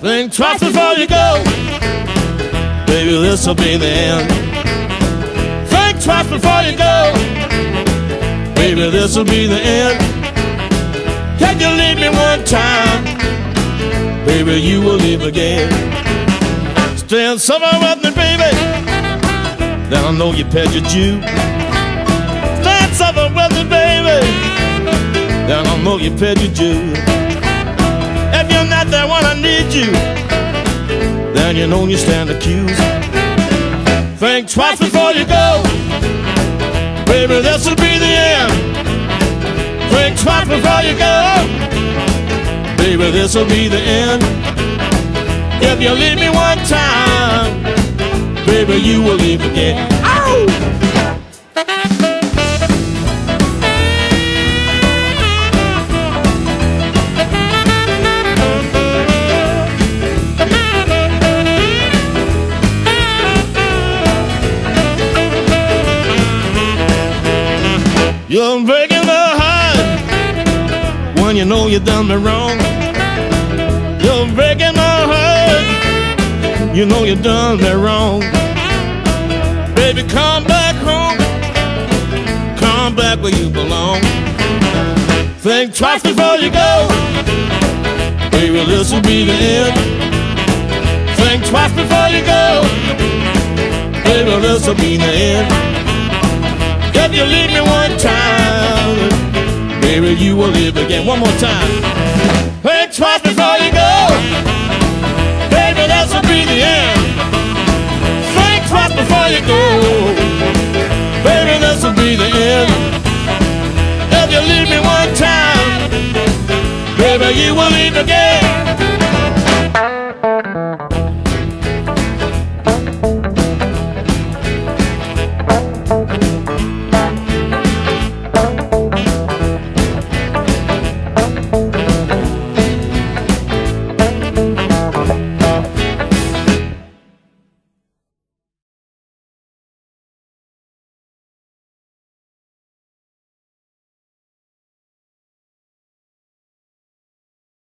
Think twice before you go, baby, this'll be the end. Think twice before you go, baby, this'll be the end. Can you leave me one time? Baby, you will leave again. Stand somewhere with me, baby, then I know you paid your due. Stand somewhere with me, baby, then I know you paid your due. If you're not there when I need you, then you know you stand accused. Think twice before you go, baby, this'll be the end. Think twice before you go, baby, this'll be the end. If you leave me one time, baby, you will leave again. Ow! You're breaking my heart when you know you done me wrong. You're breaking my heart, you know you done me wrong. Baby, come back home, come back where you belong. Think twice before you go, baby, this'll be the end. Think twice before you go, baby, this'll be the end. If you leave me one time, baby, you will live again. One more time. Think twice before you go, baby, this'll be the end. Think twice before you go, baby, this'll be the end. If you leave me one time, baby, you will live again.